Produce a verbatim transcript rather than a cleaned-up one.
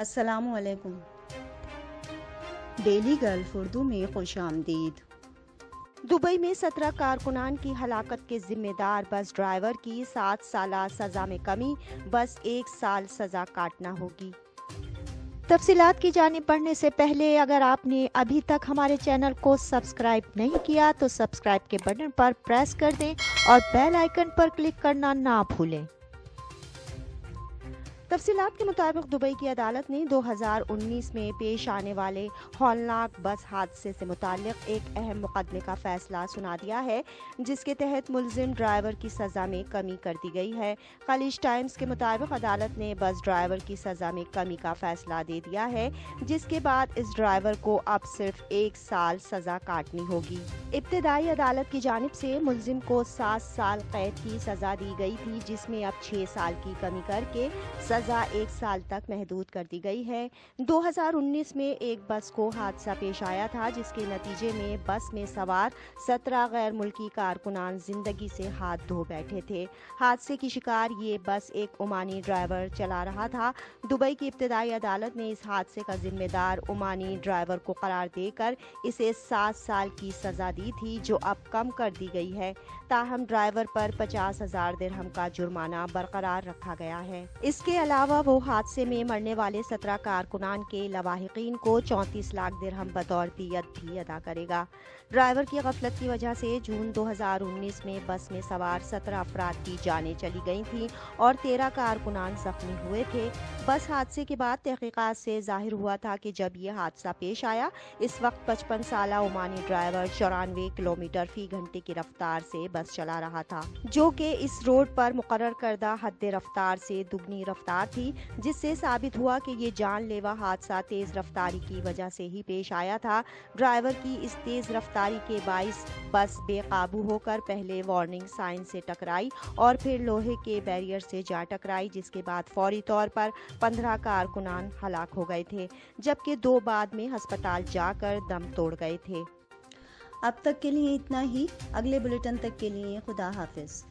अस्सलामुअलैकुम। Daily gulf Urdu में खुश आमदीद। दुबई में सत्रह कारकुनान की हलाकत के जिम्मेदार बस ड्राइवर की सात साल सज़ा में कमी, बस एक साल सज़ा काटना होगी। तफसीलात की जानिब बढ़ने से पहले अगर आपने अभी तक हमारे चैनल को सब्सक्राइब नहीं किया तो सब्सक्राइब के बटन पर प्रेस कर दें और बेल आइकन पर क्लिक करना ना भूलें। तफसीलात के मुताबिक दुबई की अदालत ने दो हज़ार उन्नीस में पेश आने वाले हौलनाक बस हादसे से मुताल्लिक़ एक अहम मुकदमे का फैसला सुना दिया है, जिसके तहत मुलजिम ड्राइवर की सज़ा में कमी कर दी गई है। गल्फ टाइम्स के मुताबिक अदालत ने बस ड्राइवर की सज़ा में कमी का फैसला दे दिया है, जिसके बाद इस ड्राइवर को अब सिर्फ एक साल सज़ा काटनी होगी। इब्तदाई अदालत की जानिब से मुलजिम को सात साल कैद की सज़ा दी गई थी, जिसमें अब छः साल की कमी करके सज़ा एक साल तक महदूद कर दी गई है। दो हज़ार उन्नीस में एक बस को हादसा पेश आया था, जिसके नतीजे में बस में सवार सत्रह गैर मुल्की कारकुनान जिंदगी से हाथ धो बैठे थे। हादसे की शिकार ये बस एक ओमानी ड्राइवर चला रहा था। दुबई की इब्तदाई अदालत ने इस हादसे का जिम्मेदार ओमानी ड्राइवर को करार देकर इसे सात साल की सज़ा दी थी, जो अब कम कर दी गई है। ताहम ड्राइवर पर पचास हजार दिरहम का जुर्माना बरकरार रखा गया है। इसके अलावा वो हादसे में मरने वाले सत्रह कारकुनान के लवाहिकीन को चौंतीस लाख दिरहम बतौर दियत भी अदा करेगा। ड्राइवर की गफलत की वजह से जून दो हज़ार उन्नीस में बस में सवार सत्रह अफराद की जानें चली गई थीं और तेरह कारकुनान जख्मी हुए थे। बस हादसे के बाद तहकीकात से जाहिर हुआ था कि जब ये हादसा पेश आया, इस वक्त पचपन साल ओमानी ड्राइवर चौरानवे किलोमीटर फी घंटे की रफ्तार से बस चला रहा था, जो कि इस रोड पर मुकर्रर करदा हद रफ्तार से दुगनी रफ्तार थी, जिससे साबित हुआ कि ये जानलेवा हादसा तेज रफ्तारी की वजह से ही पेश आया था। ड्राइवर की इस तेज रफ्तारी के बाइस बस बेकाबू होकर पहले वार्निंग साइन से टकराई और फिर लोहे के बैरियर से जा टकराई, जिसके बाद फौरी तौर पर पंद्रह कारकुनान हलाक हो गए थे, जबकि दो बाद में अस्पताल जाकर दम तोड़ गए थे। अब तक के लिए इतना ही। अगले बुलेटिन तक के लिए खुदा हाफिज।